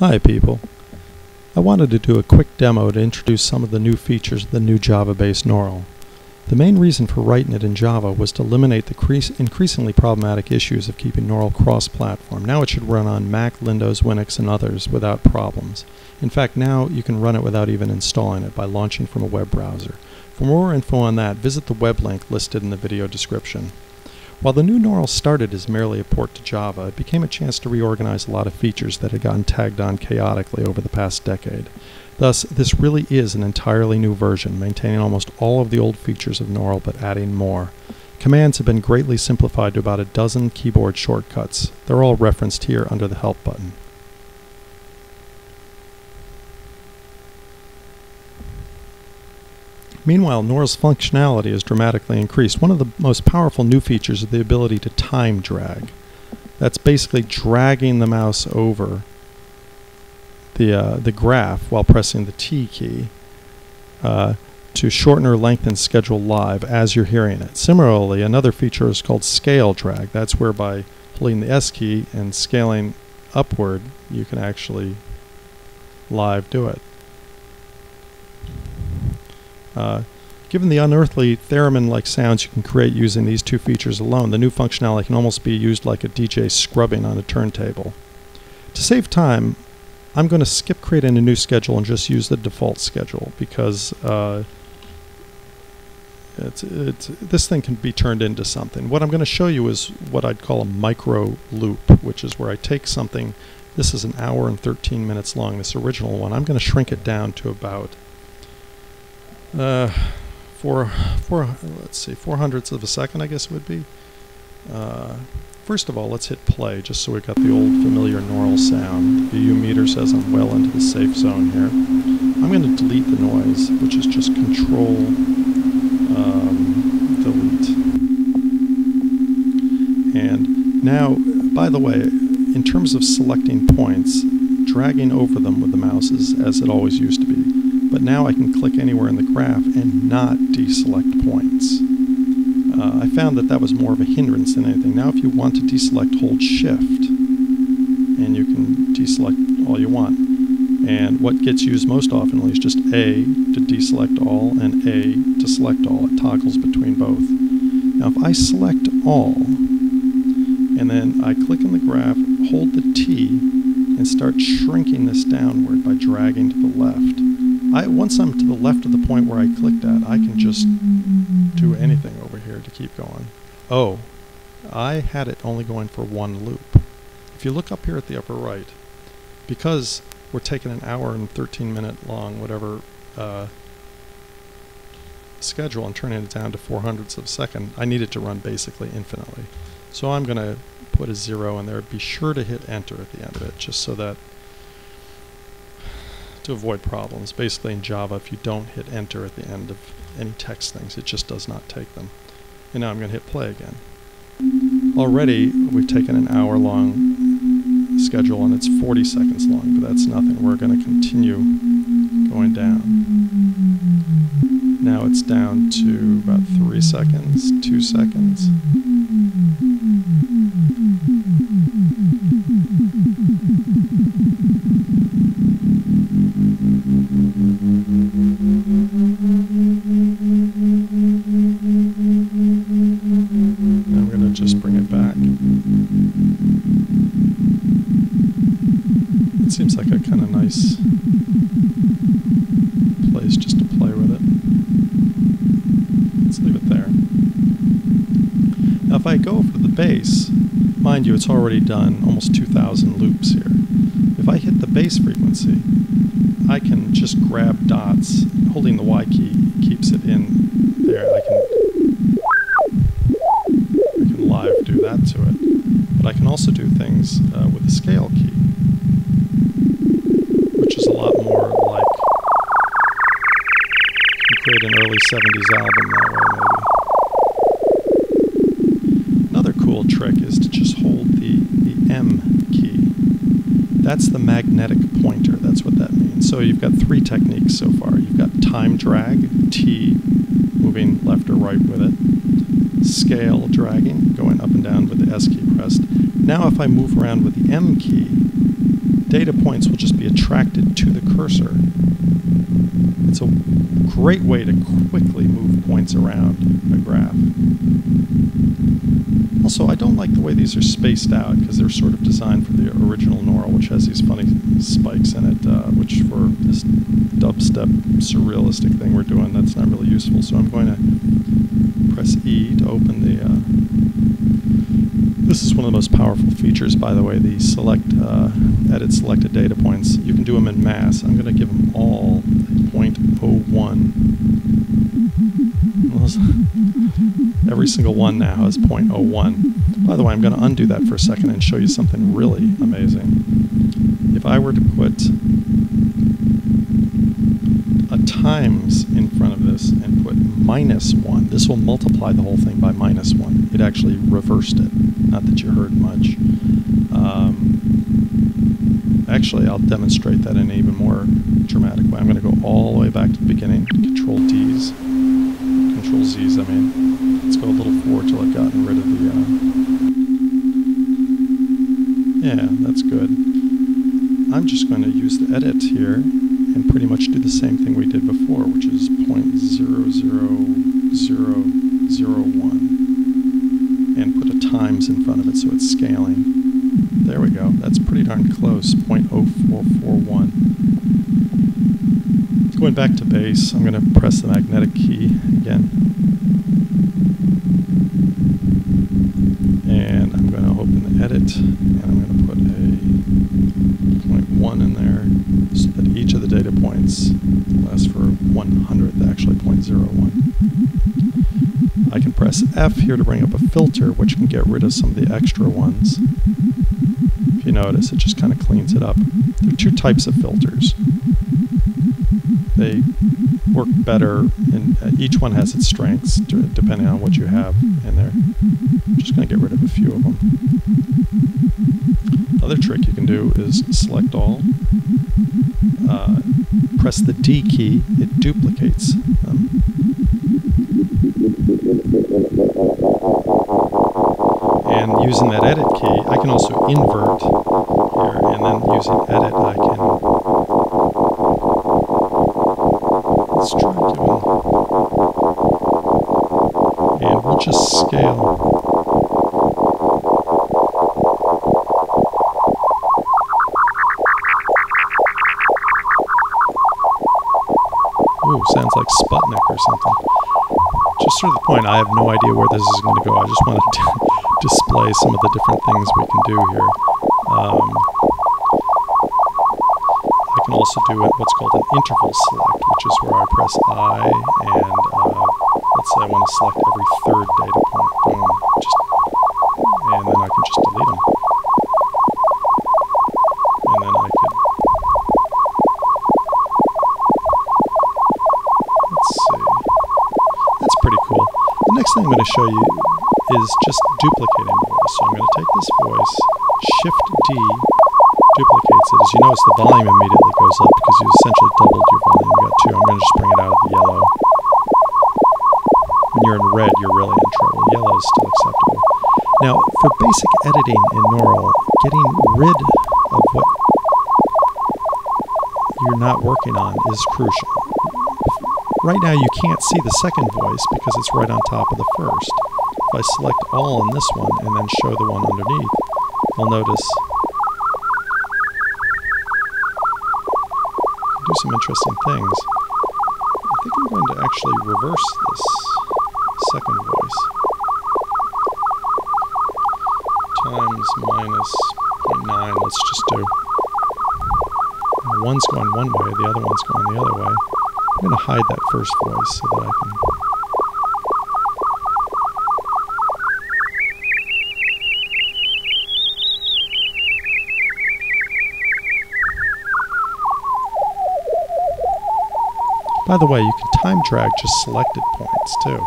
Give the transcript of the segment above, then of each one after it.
Hi people, I wanted to do a quick demo to introduce some of the new features of the new Java-based Gnaural. The main reason for writing it in Java was to eliminate the increasingly problematic issues of keeping Gnaural cross-platform. Now it should run on Mac, Windows, Linux, and others without problems. In fact, now you can run it without even installing it by launching from a web browser. For more info on that, visit the web link listed in the video description. While the new Gnaural started as merely a port to Java, it became a chance to reorganize a lot of features that had gotten tagged on chaotically over the past decade. Thus, this really is an entirely new version, maintaining almost all of the old features of Gnaural but adding more. Commands have been greatly simplified to about a dozen keyboard shortcuts. They're all referenced here under the Help button. Meanwhile, Gnaural's functionality is dramatically increased. One of the most powerful new features is the ability to time drag. That's basically dragging the mouse over the graph while pressing the T key to shorten or lengthen schedule live as you're hearing it. Similarly, another feature is called scale drag. That's where by holding the S key and scaling upward, you can actually live do it. Given the unearthly theremin-like sounds you can create using these two features alone, the new functionality can almost be used like a DJ scrubbing on a turntable. To save time, I'm going to skip creating a new schedule and just use the default schedule because this thing can be turned into something. What I'm going to show you is what I'd call a micro loop, which is where I take something. This is an hour and 13 minutes long, this original one. I'm going to shrink it down to about 4 hundredths of a second, I guess it would be. First of all, let's hit play just so we've got the old familiar Gnaural sound. The U meter says I'm well into the safe zone here. I'm going to delete the noise, which is just control delete. And now, by the way, in terms of selecting points, dragging over them with the mouse is as it always used to be. But now I can click anywhere in the graph and not deselect points. I found that that was more of a hindrance than anything. Now if you want to deselect, hold shift, and you can deselect all you want. And what gets used most often is just A to deselect all and A to select all. It toggles between both. Now if I select all, and then I click in the graph, hold the T, and start shrinking this downward by dragging to the left. Once I'm to the left of the point where I clicked at, I can just do anything over here to keep going. Oh, I had it only going for one loop. If you look up here at the upper right, because we're taking an hour and 13 minute long whatever schedule and turning it down to 4 hundredths of a second, I need it to run basically infinitely. So I'm going to put a 0 in there. Be sure to hit enter at the end of it just so that to avoid problems. Basically in Java, if you don't hit enter at the end of any text things, it just does not take them. And now I'm going to hit play again. Already we've taken an hour long schedule and it's 40 seconds long, but that's nothing. We're going to continue going down. Now it's down to about 3 seconds, 2 seconds. It seems like a kind of nice place just to play with it. Let's leave it there. Now if I go for the bass, mind you it's already done almost 2,000 loops here. If I hit the bass frequency, I can just grab dots. Holding the Y key keeps it in there. And I can live do that to it. But I can also do things with the scale key. An early 70s album that way, maybe. Another cool trick is to just hold the M key. That's the magnetic pointer, that's what that means. So you've got three techniques so far. You've got time drag, T moving left or right with it, scale dragging, going up and down with the S key pressed. Now if I move around with the M key, data points will just be attracted to the cursor. It's a great way to quickly move points around a graph. Also, I don't like the way these are spaced out because they're sort of designed for the original Gnaural, which has these funny spikes in it, which for this dubstep surrealistic thing we're doing, that's not really useful. So I'm going to press E to open the... This is one of the most powerful features, by the way, the select, edit selected data points. You can do them in mass. I'm going to give them all 0.01. Every single one now is 0.01. By the way, I'm going to undo that for a second and show you something really amazing. If I were to put a times in front of this and put -1, this will multiply the whole thing by -1. It actually reversed it. Not that you heard much. Actually, I'll demonstrate that in an even more dramatic way. I'm going to go all the way back to the beginning. Control Z's, I mean. Let's go a little forward till I've gotten rid of the... Yeah, that's good. I'm just going to use the edit here and pretty much do the same thing we did before, which is 0.00001, and put a times in front of it so it's scaling. There we go. That's pretty darn close, 0.0441. Going back to base, I'm going to press the magnetic key again. And I'm going to open the edit, and I'm going to put a 0.1 in there so that each of the data points lasts for 1/100, actually 0.01. I can press F here to bring up a filter, which can get rid of some of the extra ones. If you notice, it just kind of cleans it up. There are two types of filters. They work better, and each one has its strengths depending on what you have in there. I'm just going to get rid of a few of them. Another trick you can do is select all, press the D key, it duplicates them. And using that edit key, I can also invert here, and then using edit, I can... Let's try doing... And we'll just scale. Ooh, sounds like Sputnik or something. Just to the point, I have no idea where this is going to go. I just want to... display some of the different things we can do here. I can also do what's called an interval select, which is where I press I and let's say I want to select every third data point. Boom. And then I can just delete them. And then I could... Let's see. That's pretty cool. The next thing I'm going to show you is just duplicating voice. So I'm going to take this voice, Shift D duplicates it. As you notice, the volume immediately goes up because you essentially doubled your volume. You got two. I'm going to just bring it out of the yellow. When you're in red, you're really in trouble. Yellow is still acceptable. Now, for basic editing in Gnaural, getting rid of what you're not working on is crucial. Right now, you can't see the second voice because it's right on top of the first. If I select all on this one and then show the one underneath, you'll notice you do some interesting things. I think I'm going to actually reverse this second voice. Times -0.9, let's just do. Now one's going one way, the other one's going the other way. I'm going to hide that first voice so that I can... By the way, you can time drag just selected points, too.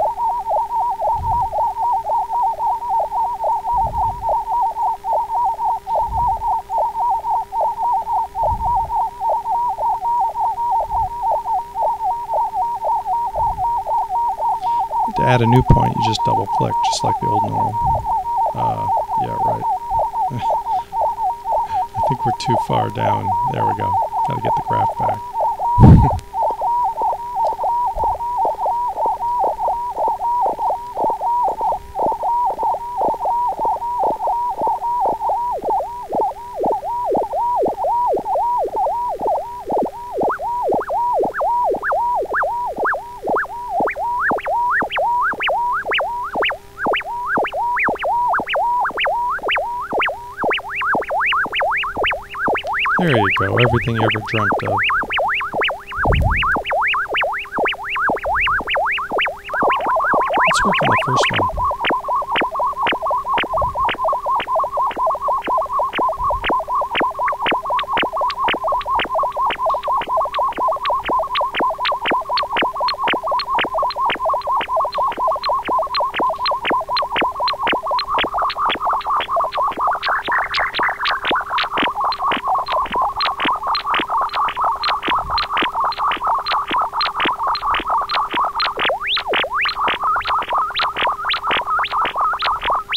To add a new point, you just double-click, just like the old Gnaural. Yeah, right. I think we're too far down. There we go. Gotta get the graph back. There you go, everything you ever dreamt of. Let's work on the first one.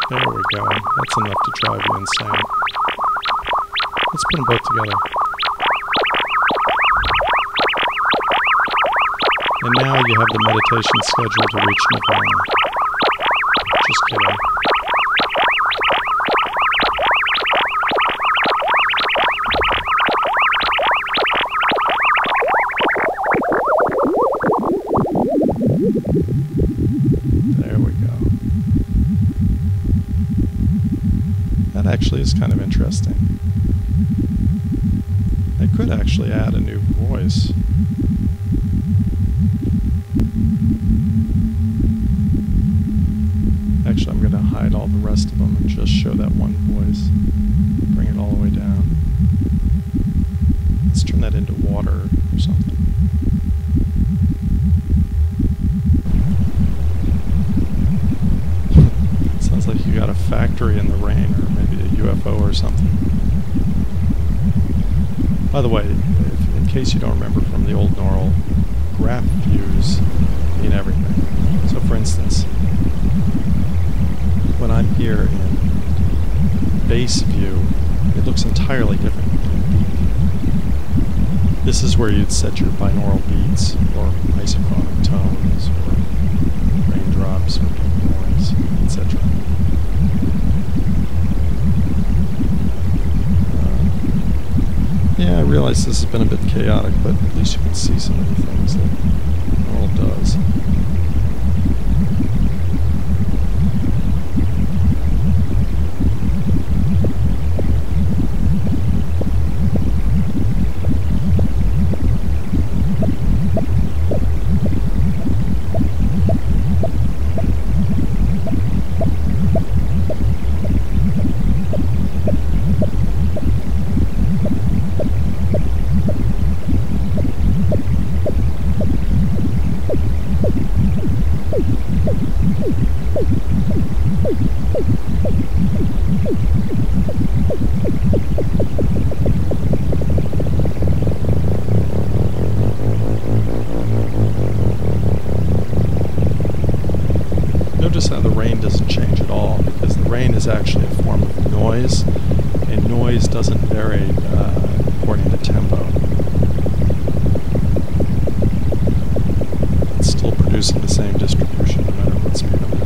There we go. That's enough to drive you insane. Let's put them both together. And now you have the meditation schedule to reach Nirvana. Just kidding. Actually is kind of interesting. I could actually add a new voice. Actually, I'm going to hide all the rest of them and just show that one voice. Bring it all the way down. Let's turn that into water or something. Sounds like you got a factory in the rain or maybe a UFO or something. By the way, in case you don't remember from the old Gnaural, graph views mean everything. So for instance, when I'm here in base view, it looks entirely different than beat view. This is where you'd set your binaural beats or isochronic tones or raindrops or noise, etc. Yeah, I realize this has been a bit chaotic, but at least you can see some of the things that Gnaural does. Notice how the rain doesn't change at all, because the rain is actually a form of noise, and noise doesn't vary according to tempo. It's still producing the same distribution no matter what speed I'm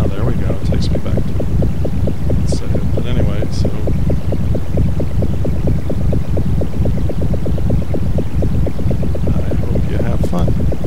at. Oh, there we go, it takes me back to it. Let's say it. But anyway, so I hope you have fun.